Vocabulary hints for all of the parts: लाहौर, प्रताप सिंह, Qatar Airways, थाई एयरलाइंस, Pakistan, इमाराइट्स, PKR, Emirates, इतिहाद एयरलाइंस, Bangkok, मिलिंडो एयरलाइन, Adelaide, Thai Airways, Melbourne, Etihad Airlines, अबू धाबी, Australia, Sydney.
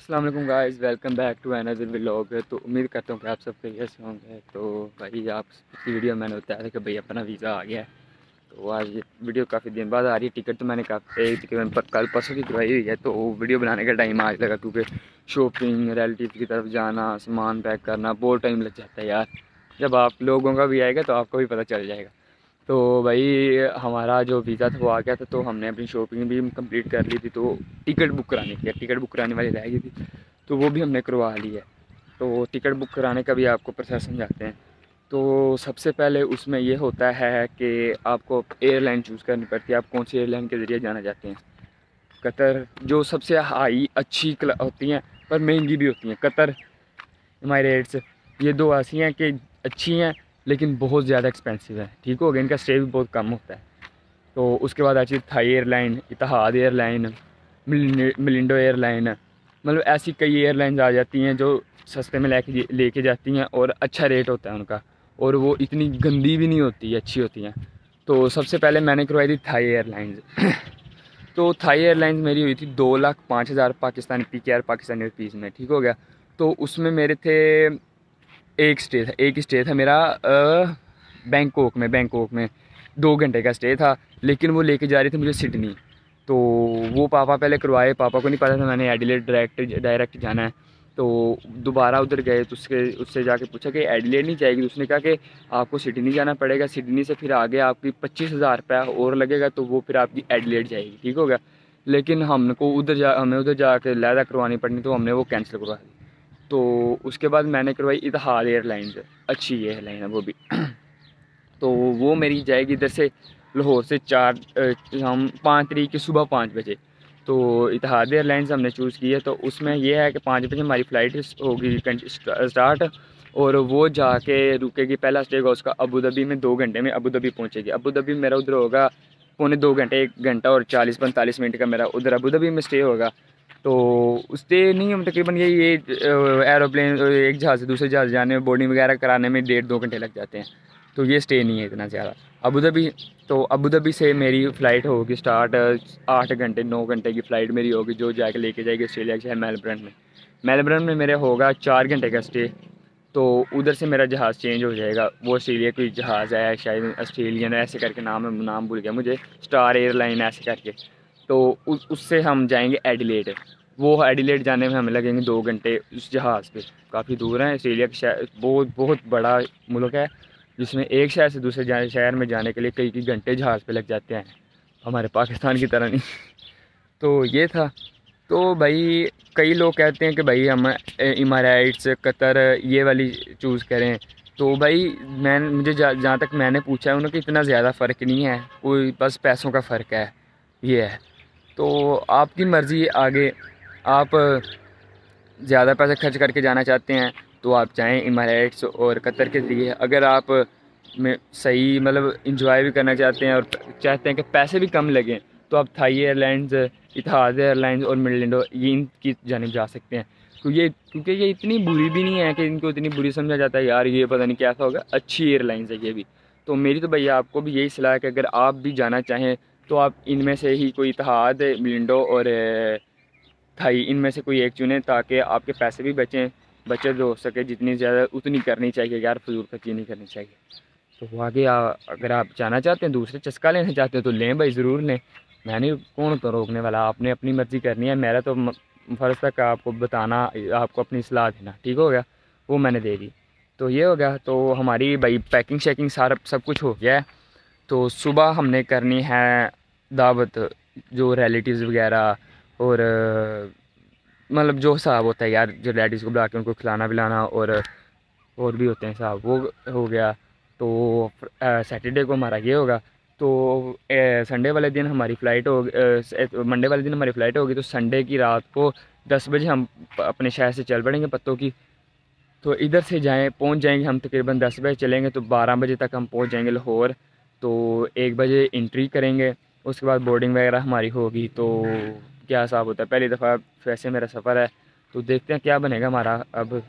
अस्सलाम वालेकुम guys, welcome back to another vlog. तो उम्मीद करता हूँ कि आप सब खैरियत से होंगे। तो भाई आप पिछली वीडियो मैंने बताया था कि भाई अपना वीज़ा आ गया है। तो आज वीडियो काफ़ी दिन बाद आ रही है। टिकट तो मैंने काफ़ी तकरीबन कल परसों की करवाई हुई है। तो वीडियो बनाने का टाइम आज लगा क्योंकि शॉपिंग, रिलेटिव की तरफ जाना, सामान पैक करना, बहुत टाइम लग जाता है यार। जब आप लोगों का भी आएगा तो आपको भी पता चल जाएगा। तो भाई हमारा जो वीज़ा था वो आ गया था, तो हमने अपनी शॉपिंग भी कंप्लीट कर ली थी। तो टिकट बुक कराने की, टिकट बुक कराने वाली रह गई थी, तो वो भी हमने करवा ली है। तो टिकट बुक कराने का भी आपको प्रोसेस समझाते हैं। तो सबसे पहले उसमें ये होता है कि आपको एयरलाइन चूज़ करनी पड़ती है, आप कौन सी एयरलाइन के ज़रिए जाना चाहते हैं। कतर जो सबसे हाई अच्छी होती हैं पर महंगी भी होती हैं। कतर, एमिरेट्स, ये दो ऐसी हैं कि अच्छी हैं लेकिन बहुत ज़्यादा एक्सपेंसिव है। ठीक हो गया, इनका स्टे भी बहुत कम होता है। तो उसके बाद आती है Thai airline, Etihad airline, मिलिंडो एयरलाइन, मतलब ऐसी कई एयरलाइंस आ जाती हैं जो सस्ते में लेके जाती हैं और अच्छा रेट होता है उनका, और वो इतनी गंदी भी नहीं होती, अच्छी होती हैं। तो सबसे पहले मैंने करवाई थी थाई एयरलाइंस। तो थाई एयरलाइंस मेरी हुई थी 2,05,000 पाकिस्तानी PKR पाकिस्तानी रुपीज़ में। ठीक हो गया। तो उसमें मेरे थे एक स्टे था मेरा बैंकॉक में 2 घंटे का स्टे था, लेकिन वो लेके जा रही थी मुझे सिडनी। तो वो पापा पहले करवाए, पापा को नहीं पता था मैंने एडिलेड डायरेक्ट जाना है। तो दोबारा उधर गए तो उससे जाके पूछा कि एडिलेड नहीं जाएगी। उसने कहा कि आपको सिडनी जाना पड़ेगा, सिडनी से फिर आगे आपकी 25,000 रुपया और लगेगा, तो वो फिर आपकी एडिलेड जाएगी। ठीक हो गया। लेकिन हमें उधर जाके लैदा करवानी पड़नी, तो हमने वो कैंसिल करवा दी। तो उसके बाद मैंने करवाई इतिहाद एयरलाइंस, अच्छी एयरलाइन है वो भी। तो वो मेरी जाएगी इधर से लाहौर से 5 तारीख की सुबह 5 बजे। तो इतिहाद एयरलाइंस हमने चूज़ की है। तो उसमें यह है कि 5 बजे हमारी फ़्लाइट होगी स्टार्ट, और वो जाके रुकेगी, पहला स्टे होगा उसका अबू धाबी में। 2 घंटे में अबू धाबी पहुँचेगी। अबू धाबी मेरा उधर होगा पौने 2 घंटे, 1 घंटा और 40-45 मिनट का मेरा उधर अबू धाबी में स्टे होगा। तो उससे नहीं हम तकरीबन ये एरोप्लेन एक जहाज़ से दूसरे जहाज़ जाने में, बोर्डिंग वगैरह कराने में 1.5-2 घंटे लग जाते हैं। तो ये स्टे नहीं है इतना ज़्यादा अबू धाबी। तो अबू धाबी से मेरी फ़्लाइट होगी स्टार्ट, 8-9 घंटे की फ़्लाइट मेरी होगी, जो जाके लेके जाएगी ऑस्ट्रेलिया के शहर मेलबर्न में। मेलबर्न में मेरे होगा 4 घंटे का स्टे। तो उधर से मेरा जहाज़ चेंज हो जाएगा, वो ऑस्ट्रेलिया कोई जहाज़ है, शायद ऑस्ट्रेलियन ऐसे करके नाम भूल गया मुझे, स्टार एयरलाइन ऐसे करके। तो उससे हम जाएंगे एडिलेड। वो एडिलेड जाने में हमें लगेंगे 2 घंटे उस जहाज़ पे, काफ़ी दूर है। ऑस्ट्रेलिया के शहर बहुत बड़ा मुल्क है, जिसमें एक शहर से दूसरे शहर में जाने के लिए कई घंटे जहाज़ पे लग जाते हैं, हमारे पाकिस्तान की तरह नहीं। तो ये था। तो भाई कई लोग कहते हैं कि भाई हम इमाराइट्स, कतर ये वाली चूज़ करें। तो भाई मुझे जहाँ तक मैंने पूछा है, उन्होंने इतना ज़्यादा फ़र्क नहीं है, कोई बस पैसों का फ़र्क है, ये है। तो आपकी मर्ज़ी, आगे आप ज़्यादा पैसा खर्च करके जाना चाहते हैं तो आप चाहें इमाराट्स और कतर के ज़रिए। अगर आप में सही मतलब इंजॉय भी करना चाहते हैं और चाहते हैं कि पैसे भी कम लगें, तो आप थाई एयरलाइंस, इतिहाद एयरलाइंस और मिलिंडो ये इनकी जानिब जा सकते हैं। तो ये क्योंकि ये इतनी बुरी भी नहीं है कि इनको इतनी बुरी समझा जाता है, यार ये पता नहीं कैसा होगा, अच्छी एयरलाइंस है ये भी। तो मेरी तो भैया आपको भी यही सलाह है कि अगर आप भी जाना चाहें तो आप इनमें से ही कोई इतिहाद, मिलिंडो और थाई, इनमें से कोई एक चुनें, ताकि आपके पैसे भी बचें, बचत हो सके, जितनी ज़्यादा उतनी करनी चाहिए यार, फजूल खर्ची नहीं करनी चाहिए। तो आगे अगर आप जाना चाहते हैं, दूसरे चस्का लेना चाहते हैं, तो लें भाई, ज़रूर लें। मैंने कौन तो रोकने वाला, आपने अपनी मर्ज़ी करनी है। मेरा तो फ़र्ज़ था कि आपको बताना, आपको अपनी सलाह देना। ठीक हो गया, वो मैंने दे दी। तो ये हो गया। तो हमारी भाई पैकिंग शैकिंग सारा सब कुछ हो गया है। तो सुबह हमने करनी है दावत, जो रिलेटिव्स वगैरह और मतलब जो हिसाब होता है यार, जो रिलेटिव्स को बुला के उनको खिलाना पिलाना और भी होते हैं साहब, वो हो गया। तो सैटरडे को हमारा ये होगा। तो संडे वाले दिन हमारी फ़्लाइट होगी, मंडे वाले दिन हमारी फ़्लाइट होगी। तो संडे की रात को 10 बजे हम अपने शहर से चल पड़ेंगे पत्तों की। तो इधर से पहुँच जाएंगे हम तकरीबन 10 बजे चलेंगे, तो 12 बजे तक हम पहुँच जाएंगे लाहौर। तो 1 बजे एंट्री करेंगे, उसके बाद बोर्डिंग वगैरह हमारी होगी। तो क्या हिसाब होता है, पहली दफ़ा वैसे मेरा सफ़र है, तो देखते हैं क्या बनेगा हमारा अब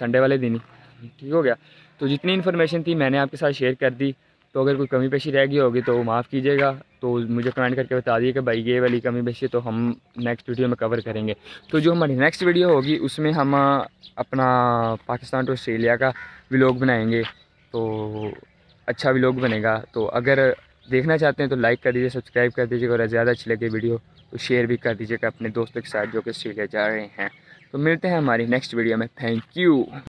संडे वाले दिन। ठीक हो गया। तो जितनी इन्फॉर्मेशन थी मैंने आपके साथ शेयर कर दी। तो अगर कोई कमी पेशी रह गई होगी तो माफ़ कीजिएगा, तो मुझे कमेंट करके बता दिए कि भाई ये वाली कमी पेशी तो हम नेक्स्ट वीडियो में कवर करेंगे। तो जो हमारी नेक्स्ट वीडियो होगी उसमें हम अपना पाकिस्तान टू ऑस्ट्रेलिया का व्लॉग बनाएंगे, तो अच्छा व्लॉग बनेगा। तो अगर देखना चाहते हैं तो लाइक कर दीजिए, सब्सक्राइब कर दीजिएगा और ज़्यादा अच्छी लगे वीडियो तो शेयर भी कर दीजिएगा अपने दोस्तों के साथ जो कि ऑस्ट्रेलिया जा रहे हैं। तो मिलते हैं हमारी नेक्स्ट वीडियो में। Thank you.